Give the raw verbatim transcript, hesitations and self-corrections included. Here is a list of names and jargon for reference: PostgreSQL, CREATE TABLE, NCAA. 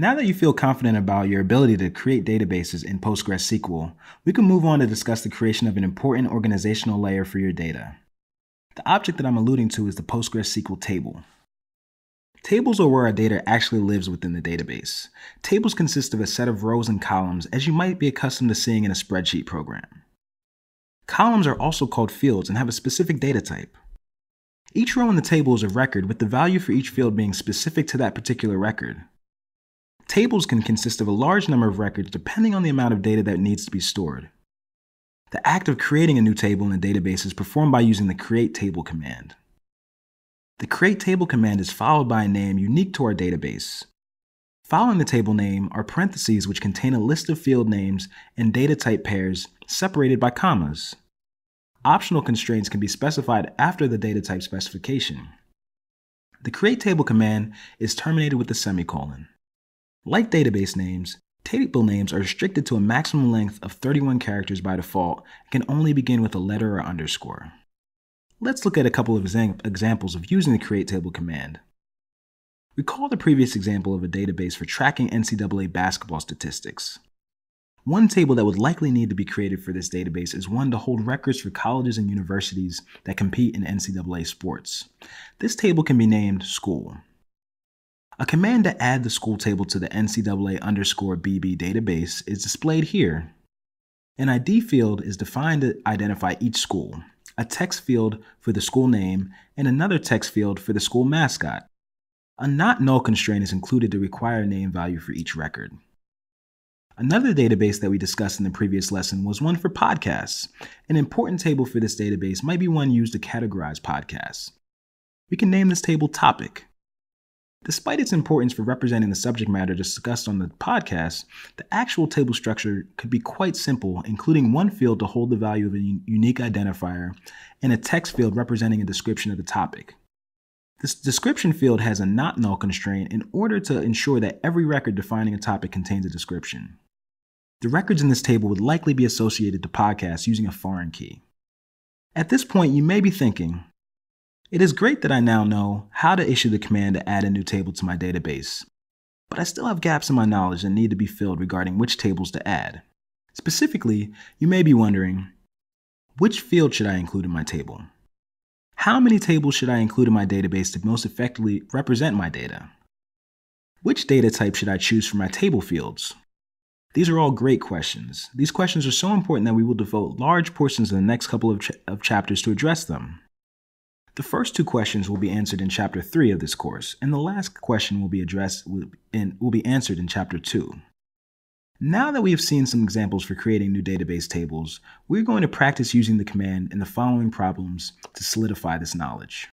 Now that you feel confident about your ability to create databases in PostgreSQL, we can move on to discuss the creation of an important organizational layer for your data. The object that I'm alluding to is the PostgreSQL table. Tables are where our data actually lives within the database. Tables consist of a set of rows and columns, as you might be accustomed to seeing in a spreadsheet program. Columns are also called fields and have a specific data type. Each row in the table is a record, with the value for each field being specific to that particular record. Tables can consist of a large number of records depending on the amount of data that needs to be stored. The act of creating a new table in a database is performed by using the CREATE TABLE command. The CREATE TABLE command is followed by a name unique to our database. Following the table name are parentheses which contain a list of field names and data type pairs separated by commas. Optional constraints can be specified after the data type specification. The CREATE TABLE command is terminated with a semicolon. Like database names, table names are restricted to a maximum length of thirty-one characters by default and can only begin with a letter or underscore. Let's look at a couple of examples of using the CREATE TABLE command. Recall the previous example of a database for tracking N C double A basketball statistics. One table that would likely need to be created for this database is one to hold records for colleges and universities that compete in N C double A sports. This table can be named School. A command to add the school table to the N C double A underscore B B database is displayed here. An I D field is defined to identify each school, a text field for the school name, and another text field for the school mascot. A not null constraint is included to require a name value for each record. Another database that we discussed in the previous lesson was one for podcasts. An important table for this database might be one used to categorize podcasts. We can name this table Topic. Despite its importance for representing the subject matter discussed on the podcast, the actual table structure could be quite simple, including one field to hold the value of a unique identifier and a text field representing a description of the topic. This description field has a not null constraint in order to ensure that every record defining a topic contains a description. The records in this table would likely be associated to podcasts using a foreign key. At this point, you may be thinking, it is great that I now know how to issue the command to add a new table to my database, but I still have gaps in my knowledge that need to be filled regarding which tables to add. Specifically, you may be wondering, which field should I include in my table? How many tables should I include in my database to most effectively represent my data? Which data type should I choose for my table fields? These are all great questions. These questions are so important that we will devote large portions of the next couple of, ch of chapters to address them. The first two questions will be answered in Chapter three of this course, and the last question will be, addressed in, will be answered in Chapter two. Now that we have seen some examples for creating new database tables, we're going to practice using the command in the following problems to solidify this knowledge.